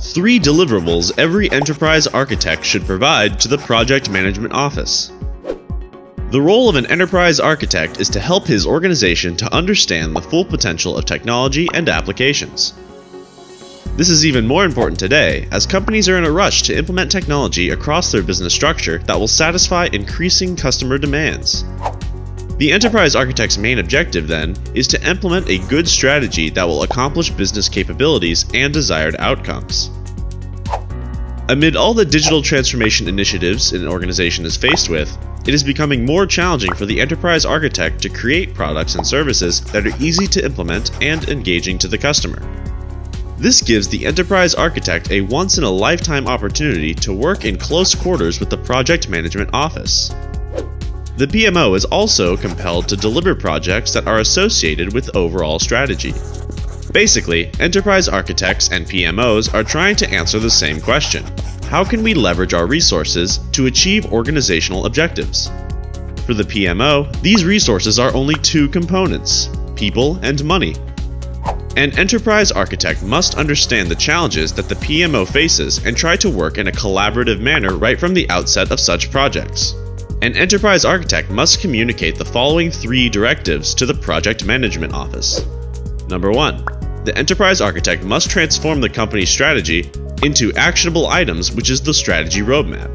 3 deliverables every enterprise architect should provide to the project management office. The role of an enterprise architect is to help his organization to understand the full potential of technology and applications. This is even more important today, as companies are in a rush to implement technology across their business structure that will satisfy increasing customer demands. The enterprise architect's main objective, then, is to implement a good strategy that will accomplish business capabilities and desired outcomes. Amid all the digital transformation initiatives an organization is faced with, it is becoming more challenging for the enterprise architect to create products and services that are easy to implement and engaging to the customer. This gives the enterprise architect a once-in-a-lifetime opportunity to work in close quarters with the project management office. The PMO is also compelled to deliver projects that are associated with overall strategy. Basically, enterprise architects and PMOs are trying to answer the same question: how can we leverage our resources to achieve organizational objectives? For the PMO, these resources are only 2 components: people and money. An enterprise architect must understand the challenges that the PMO faces and try to work in a collaborative manner right from the outset of such projects. An enterprise architect must communicate the following 3 directives to the project management office. Number 1. The enterprise architect must transform the company's strategy into actionable items, which is the strategy roadmap.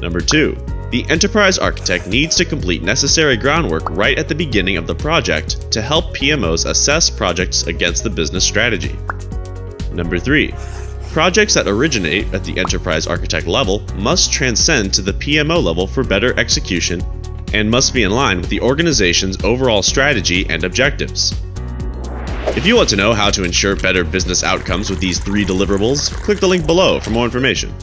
Number 2. The enterprise architect needs to complete necessary groundwork right at the beginning of the project to help PMOs assess projects against the business strategy. Number 3. Projects that originate at the enterprise architect level must transcend to the PMO level for better execution and must be in line with the organization's overall strategy and objectives. If you want to know how to ensure better business outcomes with these 3 deliverables, click the link below for more information.